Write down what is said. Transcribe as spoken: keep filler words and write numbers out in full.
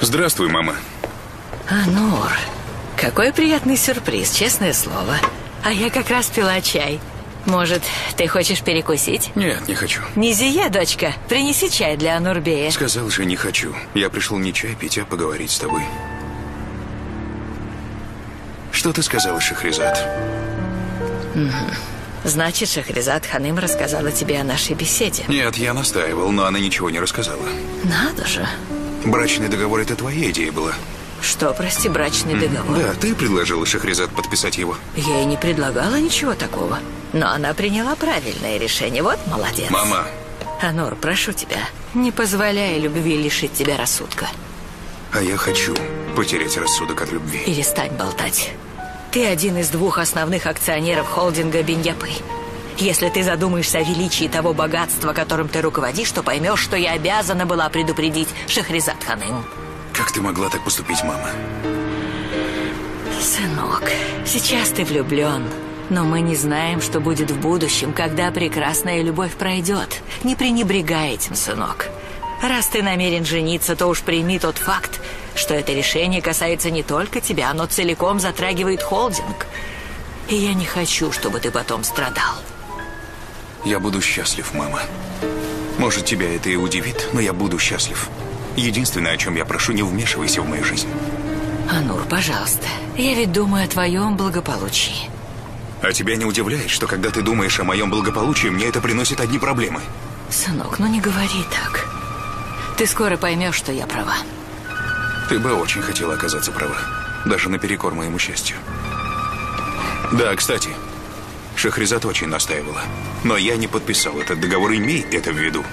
Здравствуй, мама. Онур, какой приятный сюрприз, честное слово. А я как раз пила чай. Может, ты хочешь перекусить? Нет, не хочу. Низия, дочка, принеси чай для Онурбея. Сказал же, не хочу. Я пришел не чай пить, а поговорить с тобой. Что ты сказала, Шехризат? Угу. Значит, Шахризат Ханым рассказала тебе о нашей беседе. Нет, я настаивал, но она ничего не рассказала. Надо же. Брачный договор — это твоя идея была. Что, прости, брачный М- договор? Да, ты предложила Шахризат подписать его. Я и не предлагала ничего такого. Но она приняла правильное решение. Вот молодец. Мама. Онур, прошу тебя, не позволяй любви лишить тебя рассудка. А я хочу потерять рассудок от любви. Перестань болтать. Ты один из двух основных акционеров холдинга Беньяпы. Если ты задумаешься о величии того богатства, которым ты руководишь, то поймешь, что я обязана была предупредить Шехризат Ханым. Как ты могла так поступить, мама? Сынок, сейчас ты влюблен, но мы не знаем, что будет в будущем, когда прекрасная любовь пройдет. Не пренебрегай этим, сынок. Раз ты намерен жениться, то уж прими тот факт, что это решение касается не только тебя, но целиком затрагивает холдинг. И я не хочу, чтобы ты потом страдал. Я буду счастлив, мама. Может, тебя это и удивит, но я буду счастлив. Единственное, о чем я прошу, не вмешивайся в мою жизнь. Онур, пожалуйста, я ведь думаю о твоем благополучии. А тебя не удивляет, что когда ты думаешь о моем благополучии, мне это приносит одни проблемы? Сынок, ну не говори так. Ты скоро поймешь, что я права. Ты бы очень хотела оказаться права. Даже наперекор моему счастью. Да, кстати, Шехризат очень настаивала. Но я не подписал этот договор, имей это в виду.